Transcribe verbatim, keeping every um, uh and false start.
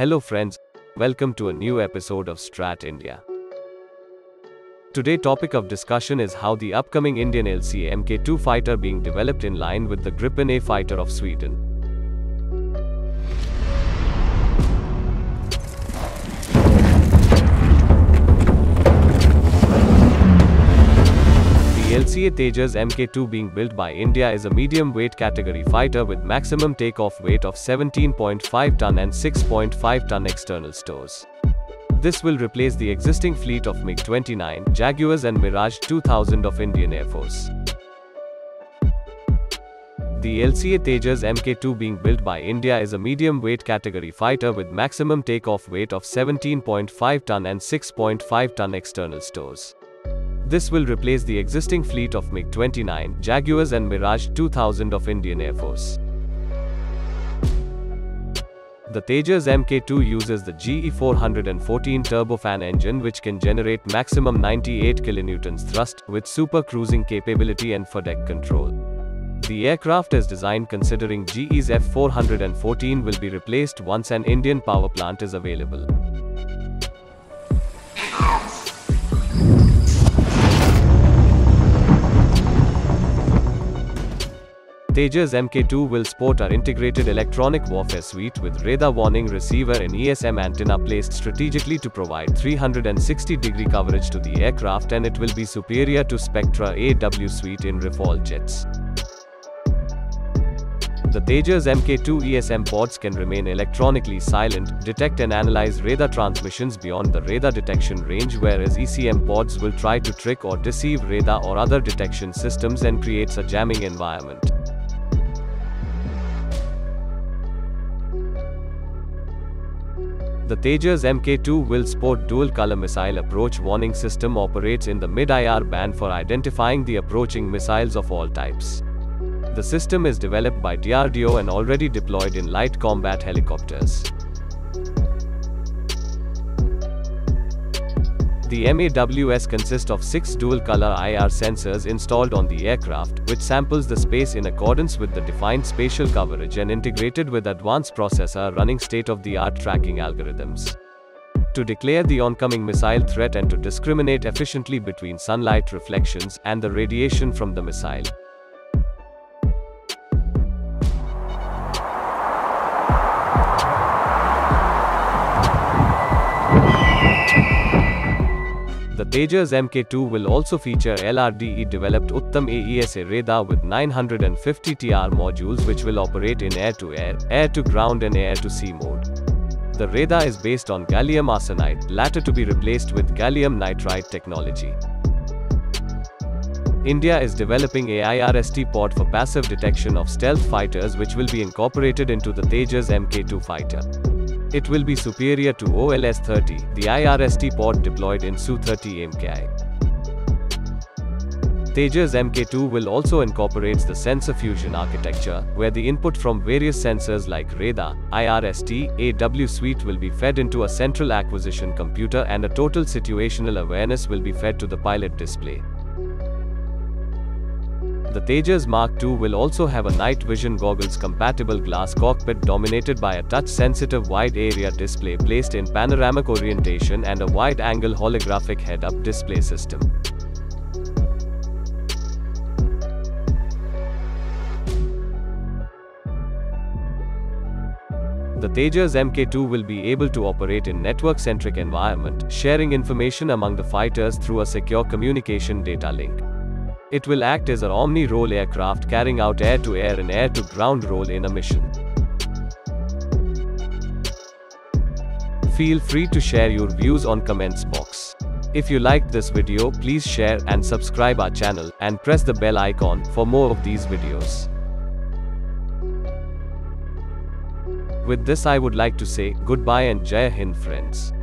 Hello friends, welcome to a new episode of Strat India. Today topic of discussion is how the upcoming Indian L C A M K two fighter being developed in line with the Gripen A fighter of Sweden. L C A Tejas M K two being built by India is a medium-weight category fighter with maximum takeoff weight of seventeen point five ton and six point five ton external stores. This will replace the existing fleet of MiG twenty-nine, Jaguars and Mirage two thousand of Indian Air Force. The L C A Tejas M K two being built by India is a medium-weight category fighter with maximum takeoff weight of seventeen point five ton and six point five ton external stores. This will replace the existing fleet of MiG twenty-nine, Jaguars and Mirage two thousand of Indian Air Force. The Tejas M K two uses the G E four fourteen turbofan engine which can generate maximum ninety-eight kilonewtons thrust, with super cruising capability and foredeck control. The aircraft is designed considering G E's F four fourteen will be replaced once an Indian power plant is available. Tejas M K two will sport our integrated electronic warfare suite with radar warning receiver and E S M antenna placed strategically to provide three hundred sixty degree coverage to the aircraft, and it will be superior to Spectra A W suite in Rafale jets. The Tejas M K two E S M pods can remain electronically silent, detect and analyze radar transmissions beyond the radar detection range, whereas E C M pods will try to trick or deceive radar or other detection systems and creates a jamming environment. The Tejas M K two will sport dual-color missile approach warning system, operates in the mid I R band for identifying the approaching missiles of all types. The system is developed by D R D O and already deployed in light combat helicopters. The M A W S consists of six dual-color I R sensors installed on the aircraft, which samples the space in accordance with the defined spatial coverage and integrated with advanced processor running state-of-the-art tracking algorithms. To declare the oncoming missile threat and to discriminate efficiently between sunlight reflections and the radiation from the missile. The Tejas M K two will also feature L R D E-developed Uttam A E S A radar with nine hundred fifty T R modules which will operate in air-to-air, air-to-ground and air-to-sea mode. The radar is based on gallium arsenide, latter to be replaced with gallium nitride technology. India is developing a AIRST pod for passive detection of stealth fighters which will be incorporated into the Tejas M K two fighter. It will be superior to O L S thirty, the AIRST pod deployed in S U thirty M K I. Tejas M K two will also incorporate the sensor fusion architecture, where the input from various sensors like radar, I R S T, A W suite will be fed into a central acquisition computer and a total situational awareness will be fed to the pilot display. The Tejas Mark two will also have a night vision goggles compatible glass cockpit dominated by a touch-sensitive wide-area display placed in panoramic orientation and a wide-angle holographic head-up display system. The Tejas M K two will be able to operate in network-centric environment, sharing information among the fighters through a secure communication data link. It will act as an omni-role aircraft carrying out air-to-air and air-to-ground role in a mission. Feel free to share your views on comments box. If you liked this video, please share and subscribe our channel and press the bell icon for more of these videos. With this I would like to say goodbye and Jai Hind friends.